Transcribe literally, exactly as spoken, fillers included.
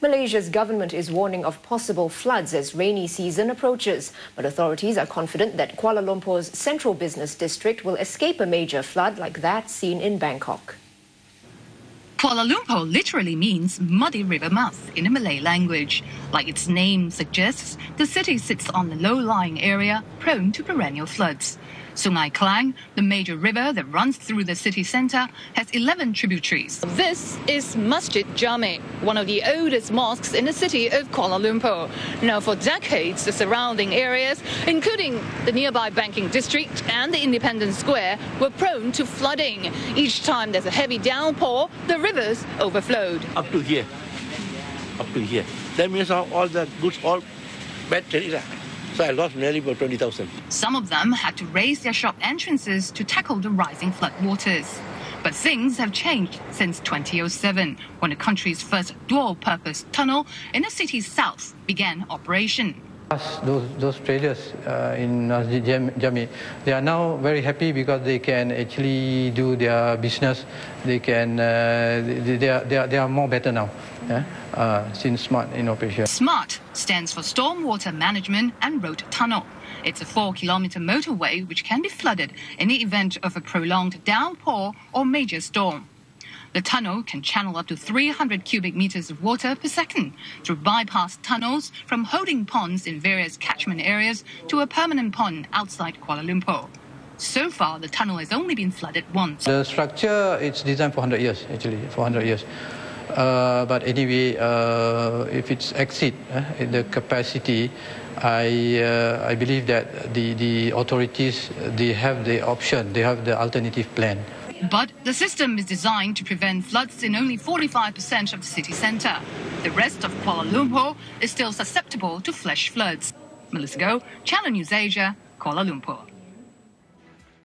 Malaysia's government is warning of possible floods as rainy season approaches, but authorities are confident that Kuala Lumpur's central business district will escape a major flood like that seen in Bangkok. Kuala Lumpur literally means muddy river mouth in the Malay language. Like its name suggests, the city sits on a low-lying area prone to perennial floods. Sungai Klang, the major river that runs through the city centre, has eleven tributaries. This is Masjid Jamek, one of the oldest mosques in the city of Kuala Lumpur. Now, for decades, the surrounding areas, including the nearby banking district and the Independence Square, were prone to flooding. Each time there's a heavy downpour, the rivers overflowed. Up to here, up to here. That means all the goods, all bad things. So I lost nearly about twenty thousand. Some of them had to raise their shop entrances to tackle the rising flood waters. But things have changed since two thousand seven, when the country's first dual-purpose tunnel in the city's south began operation. Those, those traders uh, in Masjid Jamek, they are now very happy because they can actually do their business. They can, uh, they, they, are, they, are, they are more better now, yeah? uh, since SMART in operation. SMART stands for Stormwater Management and Road Tunnel. It's a four-kilometre motorway which can be flooded in the event of a prolonged downpour or major storm. The tunnel can channel up to three hundred cubic meters of water per second through bypass tunnels from holding ponds in various catchment areas to a permanent pond outside Kuala Lumpur. So far, the tunnel has only been flooded once. The structure, it's designed for one hundred years, actually, for one hundred years. Uh, but anyway, uh, if it's exceed uh, the capacity, I uh, I believe that the, the authorities, they have the option, they have the alternative plan. But the system is designed to prevent floods in only forty-five percent of the city centre. The rest of Kuala Lumpur is still susceptible to flash floods. Melissa Goh, Channel News Asia, Kuala Lumpur.